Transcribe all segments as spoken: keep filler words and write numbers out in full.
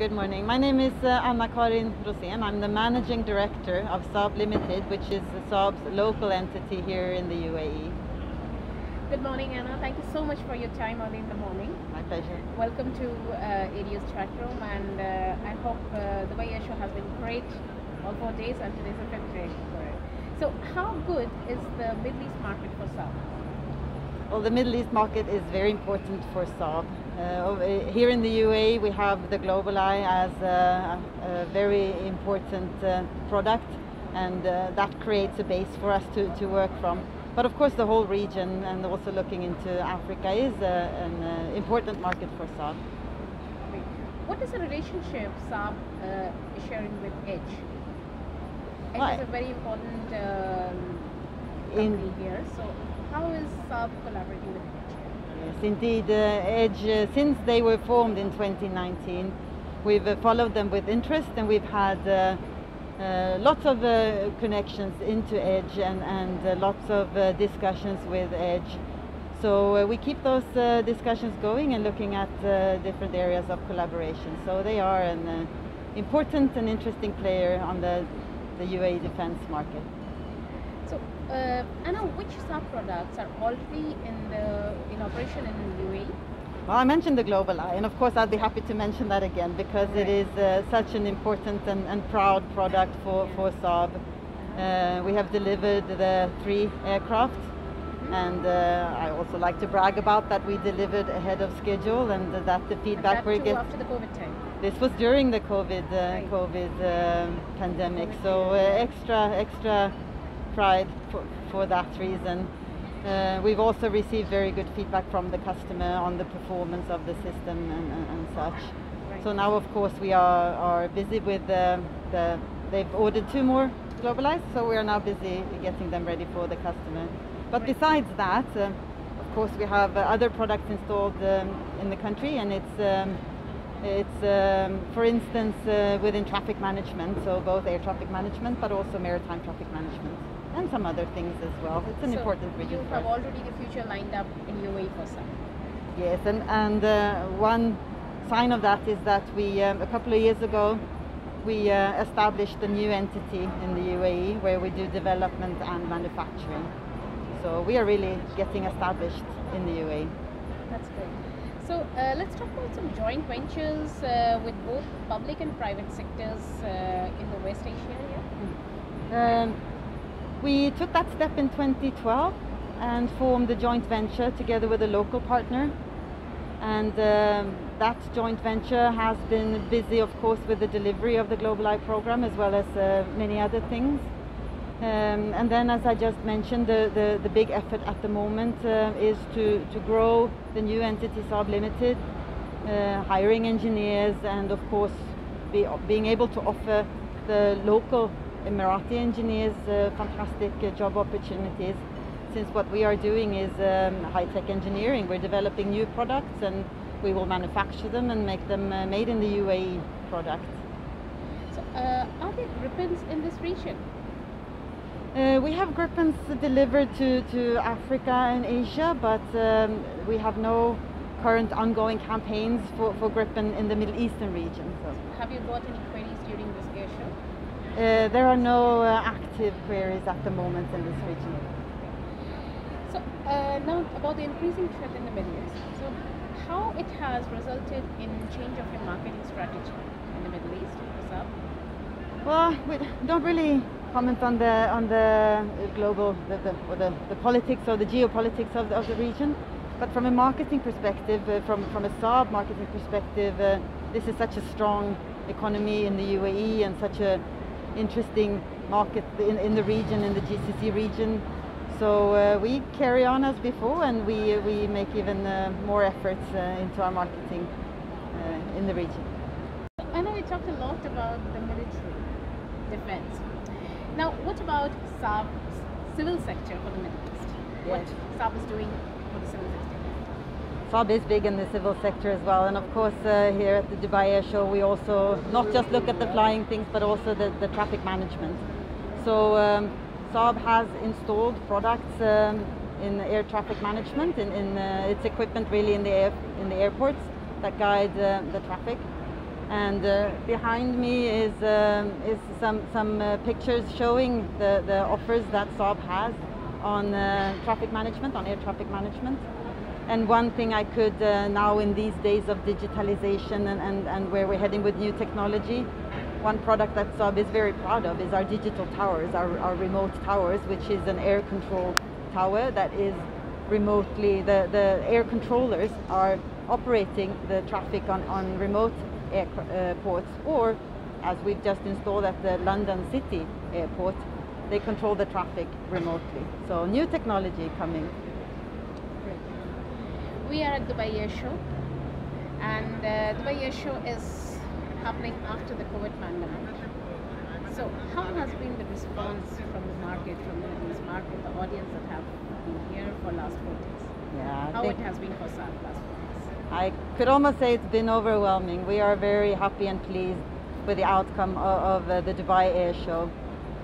Good morning. My name is uh, Anna-Karin Rosén. I'm the managing director of Saab Limited, which is Saab's local entity here in the U A E. Good morning, Anna. Thank you so much for your time early in the morning. My pleasure. Welcome to uh, E D Ge's chat room, and uh, I hope uh, the Y A show has been great all four days, and today's a fifth day for it. So, how good is the Middle East market for Saab? Well, the Middle East market is very important for Saab. Uh, here in the U A E, we have the Global Eye as a, a very important uh, product, and uh, that creates a base for us to, to work from. But of course, the whole region, and also looking into Africa, is uh, an uh, important market for Saab. Great. What is the relationship Saab uh, is sharing with EDGE? EDGE is a very important um, company here. So, how is Saab collaborating with EDGE? Yes, indeed. Uh, EDGE, uh, since they were formed in twenty nineteen, we've uh, followed them with interest, and we've had uh, uh, lots of uh, connections into EDGE and, and uh, lots of uh, discussions with EDGE. So uh, we keep those uh, discussions going and looking at uh, different areas of collaboration. So they are an uh, important and interesting player on the, the U A E defense market. So, uh, Anna, which Saab products are already in the in operation in the U A E? Well, I mentioned the Global Eye, and of course I'd be happy to mention that again, because right. It is uh, such an important and, and proud product for, yeah. for Saab. Uh, we have delivered the three aircraft, mm-hmm. and uh, I also like to brag about that we delivered ahead of schedule, and that the feedback and that we're getting after the COVID time. This was during the COVID uh, right. COVID uh, pandemic, COVID so uh, extra extra. Pride for, for that reason. Uh, we've also received very good feedback from the customer on the performance of the system and, and, and such. Right. So now, of course, we are, are busy with the, the, they've ordered two more Globalized, so we are now busy getting them ready for the customer. But right. besides that, uh, of course, we have uh, other products installed um, in the country, and it's, um, it's um, for instance, uh, within traffic management, so both air traffic management, but also maritime traffic management. And some other things as well. It's an so important region. You have already the future lined up in U A E for Saab. Yes, and, and uh, one sign of that is that we, um, a couple of years ago, we uh, established a new entity in the U A E where we do development and manufacturing. So we are really getting established in the U A E. That's great. So uh, let's talk about some joint ventures uh, with both public and private sectors uh, in the West Asia area. Yeah? Um, We took that step in twenty twelve and formed a joint venture together with a local partner. And um, that joint venture has been busy, of course, with the delivery of the Global Eye program, as well as uh, many other things. Um, and then, as I just mentioned, the, the, the big effort at the moment uh, is to, to grow the new entity Saab Limited, uh, hiring engineers, and of course be, being able to offer the local Emirati engineers uh, fantastic uh, job opportunities, since what we are doing is um, high-tech engineering. We're developing new products, and we will manufacture them and make them uh, made in the U A E products. So, uh, are there Gripens in this region? Uh, we have Gripens delivered to, to Africa and Asia, but um, we have no current ongoing campaigns for, for Gripen in the Middle Eastern region. So. Have you got any queries during this air show? Uh, there are no uh, active queries at the moment in this region. So uh, now about the increasing threat in the Middle East. So how it has resulted in change of your marketing strategy in the Middle East for Saab? Well, we don't really comment on the on the global the, the, or the, the politics or the geopolitics of the, of the region. But from a marketing perspective, uh, from from a Saab marketing perspective, uh, this is such a strong economy in the U A E and such a interesting market in, in the region, in the G C C region. So uh, we carry on as before, and we, we make even uh, more efforts uh, into our marketing uh, in the region. I know we talked a lot about the military defense. Now, what about Saab's civil sector for the Middle East? Yes. What Saab is doing for the civil sector? Saab is big in the civil sector as well, and of course uh, here at the Dubai Air Show we also not just look at the flying things, but also the, the traffic management. So um, Saab has installed products um, in air traffic management, in, in uh, its equipment really in the air, in the airports that guide uh, the traffic. And uh, behind me is um, is some some uh, pictures showing the the offers that Saab has on uh, traffic management, on air traffic management. And one thing I could uh, now, in these days of digitalization and, and, and where we're heading with new technology, one product that Saab is very proud of is our digital towers, our, our remote towers, which is an air control tower that is remotely, the, the air controllers are operating the traffic on, on remote airports, uh, or as we've just installed at the London City airport, they control the traffic remotely. So new technology coming. We are at Dubai Air Show, and uh, Dubai Air Show is happening after the COVID pandemic. So how has been the response from the market, from the Middle East market, the audience that have been here for last four days? Yeah, how it has been for Saab last four days? I could almost say it's been overwhelming. We are very happy and pleased with the outcome of, of uh, the Dubai Air Show.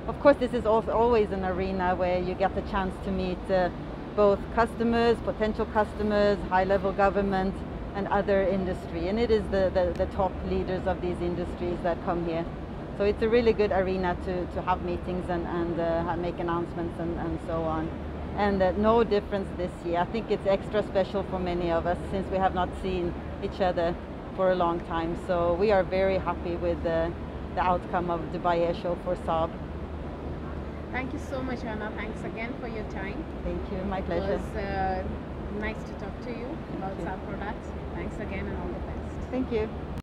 Of course, this is also always an arena where you get the chance to meet uh, both customers, potential customers, high-level government, and other industry. And it is the, the, the top leaders of these industries that come here. So it's a really good arena to, to have meetings and, and uh, make announcements and, and so on. And uh, no difference this year. I think it's extra special for many of us since we have not seen each other for a long time. So we are very happy with uh, the outcome of Dubai Air Show for Saab. Thank you so much, Anna. Thanks again for your time. Thank you. My pleasure. It was uh, nice to talk to you about Saab products. Thanks again and all the best. Thank you.